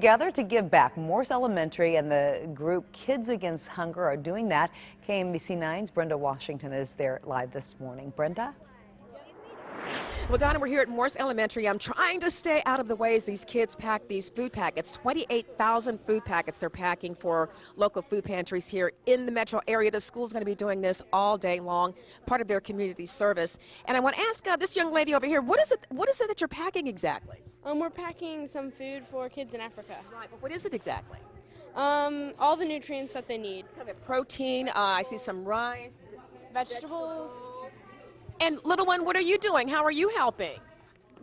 together to give back. Morse Elementary and the group Kids Against Hunger are doing that. KMBC 9's Brenda Washington is there live this morning. Brenda? Well, Donna, we're here at Morse Elementary. I'm trying to stay out of the ways these kids pack these food packets. 28,000 food packets they're packing for local food pantries here in the metro area. The school's going to be doing this all day long, part of their community service. And I want to ask this young lady over here, what is it that you're packing exactly? We're packing some food for kids in Africa. Right, but what is it exactly? All the nutrients that they need. Kind of protein, I see some rice, vegetables. And little one, what are you doing? How are you helping?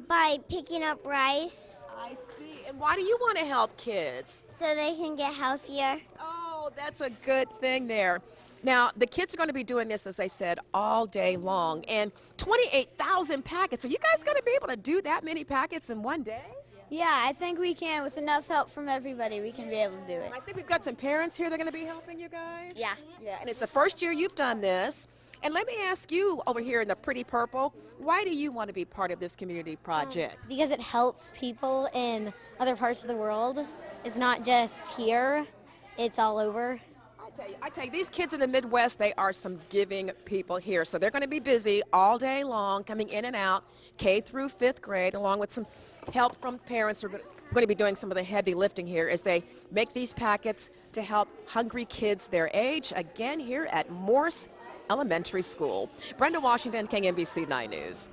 By picking up rice. I see. And why do you want to help kids? So they can get healthier. Oh, that's a good thing there. Now, the kids are going to be doing this, as I said, all day long. And 28,000 packets. Are you guys going to be able to do that many packets in one day? Yeah, I think we can. With enough help from everybody, we can be able to do it. I think we've got some parents here that are going to be helping you guys. Yeah. Yeah, and it's the first year you've done this. And let me ask you over here in the pretty purple, why do you want to be part of this community project? Because it helps people in other parts of the world. It's not just here, it's all over. I tell you, these kids in the Midwest, they are some giving people here. So they're going to be busy all day long, coming in and out, K through 5th grade, along with some help from parents who are going to be doing some of the heavy lifting here as they make these packets to help hungry kids their age. Again, here at Morse Elementary School. Brenda Washington, King NBC 9 News.